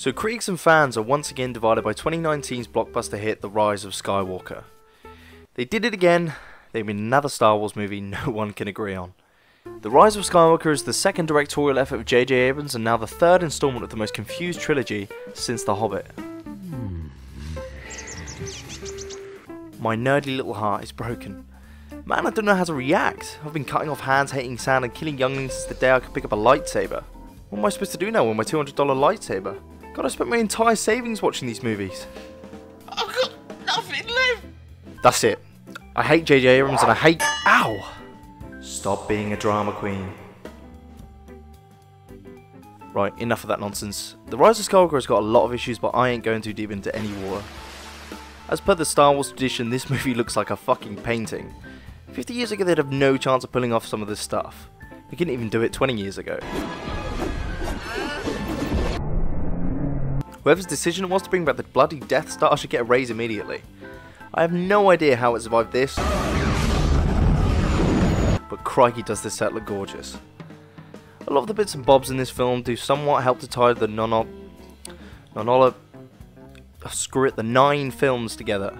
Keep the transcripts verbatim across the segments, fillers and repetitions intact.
So critics and fans are once again divided by twenty nineteen's blockbuster hit, The Rise of Skywalker. They did it again. They made another Star Wars movie no one can agree on. The Rise of Skywalker is the second directorial effort of J J Abrams and now the third installment of the most confused trilogy since The Hobbit. My nerdy little heart is broken. Man, I don't know how to react. I've been cutting off hands, hating sand and killing younglings since the day I could pick up a lightsaber. What am I supposed to do now with my two hundred dollar lightsaber? God, I spent my entire savings watching these movies. I've got nothing left. That's it. I hate J J Abrams and I hate... Ow! Stop being a drama queen. Right, enough of that nonsense. The Rise of Skywalker has got a lot of issues, but I ain't going too deep into any water. As per the Star Wars tradition, this movie looks like a fucking painting. fifty years ago, they'd have no chance of pulling off some of this stuff. They couldn't even do it twenty years ago. Whoever's decision it was to bring back the bloody Death Star should get a raise immediately. I have no idea how it survived this, but crikey does this set look gorgeous. A lot of the bits and bobs in this film do somewhat help to tie the non-op... non-op... Oh, screw it, the nine films together.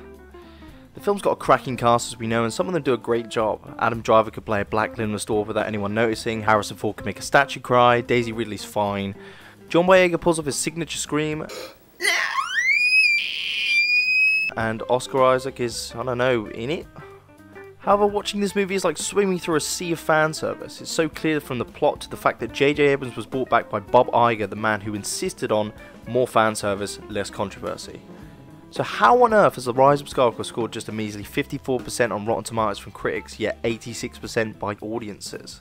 The film's got a cracking cast as we know, and some of them do a great job. Adam Driver could play a black limbless dwarf without anyone noticing, Harrison Ford could make a statue cry, Daisy Ridley's fine, John Boyega pulls off his signature scream, and Oscar Isaac is, I don't know, in it? However, watching this movie is like swimming through a sea of fan service. It's so clear from the plot to the fact that J J Abrams was brought back by Bob Iger, the man who insisted on more fan service, less controversy. So how on earth has The Rise of Skywalker scored just a measly fifty-four percent on Rotten Tomatoes from critics, yet eighty-six percent by audiences?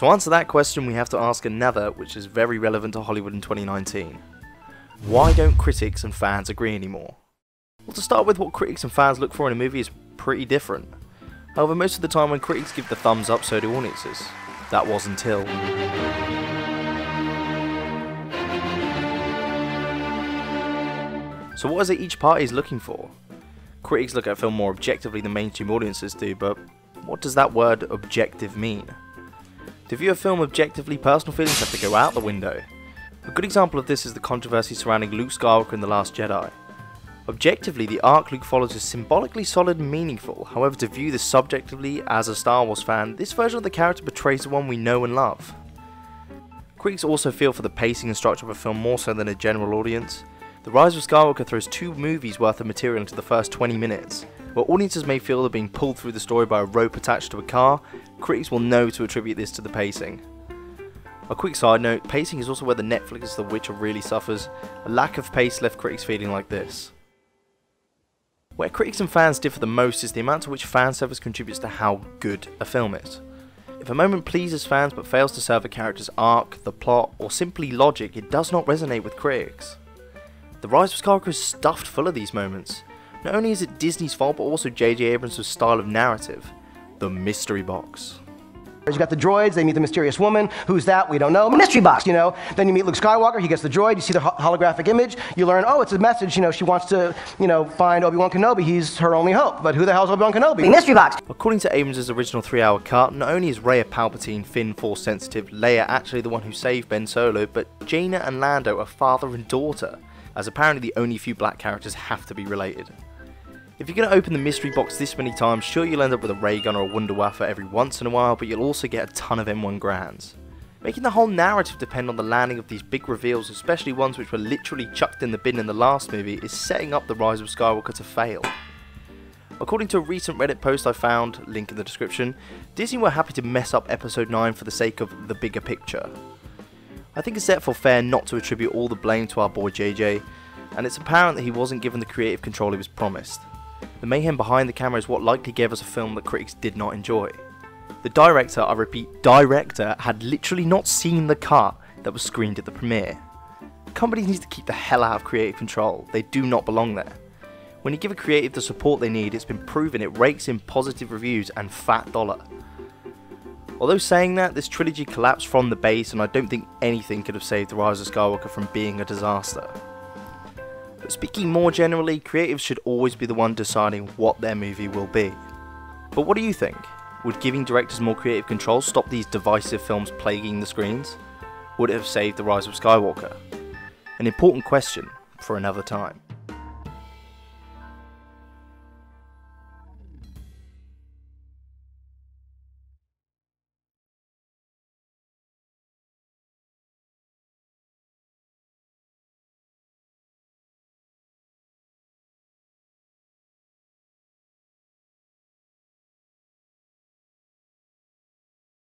To answer that question, we have to ask another, which is very relevant to Hollywood in twenty nineteen. Why don't critics and fans agree anymore? Well, to start with, what critics and fans look for in a movie is pretty different. However, most of the time when critics give the thumbs up, so do audiences. That was until... So what is it each party is looking for? Critics look at a film more objectively than mainstream audiences do, but what does that word objective mean? To view a film objectively, personal feelings have to go out the window. A good example of this is the controversy surrounding Luke Skywalker in The Last Jedi. Objectively, the arc Luke follows is symbolically solid and meaningful. However, to view this subjectively as a Star Wars fan, this version of the character betrays the one we know and love. Critics also feel for the pacing and structure of a film more so than a general audience. The Rise of Skywalker throws two movies worth of material into the first twenty minutes. Where audiences may feel they're being pulled through the story by a rope attached to a car, critics will know to attribute this to the pacing. A quick side note, pacing is also where the Netflix The Witcher really suffers. A lack of pace left critics feeling like this. Where critics and fans differ the most is the amount to which fan service contributes to how good a film is. If a moment pleases fans but fails to serve a character's arc, the plot, or simply logic, it does not resonate with critics. The Rise of Skywalker is stuffed full of these moments. Not only is it Disney's fault, but also J J Abrams' style of narrative, the mystery box. You got the droids, they meet the mysterious woman, who's that, we don't know, mystery box, you know. Then you meet Luke Skywalker, he gets the droid, you see the holographic image, you learn, oh, it's a message, you know, she wants to, you know, find Obi Wan Kenobi, he's her only hope, but who the hell's Obi Wan Kenobi? Mystery box! According to Abrams' original three hour cut, not only is Rey a Palpatine, Finn force sensitive, Leia actually the one who saved Ben Solo, but Jaina and Lando are father and daughter, as apparently the only few black characters have to be related. If you're going to open the mystery box this many times, sure you'll end up with a ray gun or a Wunderwaffe every once in a while, but you'll also get a ton of M one grands. Making the whole narrative depend on the landing of these big reveals, especially ones which were literally chucked in the bin in the last movie, is setting up The Rise of Skywalker to fail. According to a recent Reddit post I found, link in the description, Disney were happy to mess up episode nine for the sake of the bigger picture. I think it's therefore fair not to attribute all the blame to our boy J J, and it's apparent that he wasn't given the creative control he was promised. The mayhem behind the camera is what likely gave us a film that critics did not enjoy. The director, I repeat, director, had literally not seen the cut that was screened at the premiere. Companies need to keep the hell out of creative control, they do not belong there. When you give a creative the support they need, it's been proven it rakes in positive reviews and fat dollar. Although saying that, this trilogy collapsed from the base and I don't think anything could have saved The Rise of Skywalker from being a disaster. But speaking more generally, creatives should always be the one deciding what their movie will be. But what do you think? Would giving directors more creative control stop these divisive films plaguing the screens? Would it have saved The Rise of Skywalker? An important question for another time.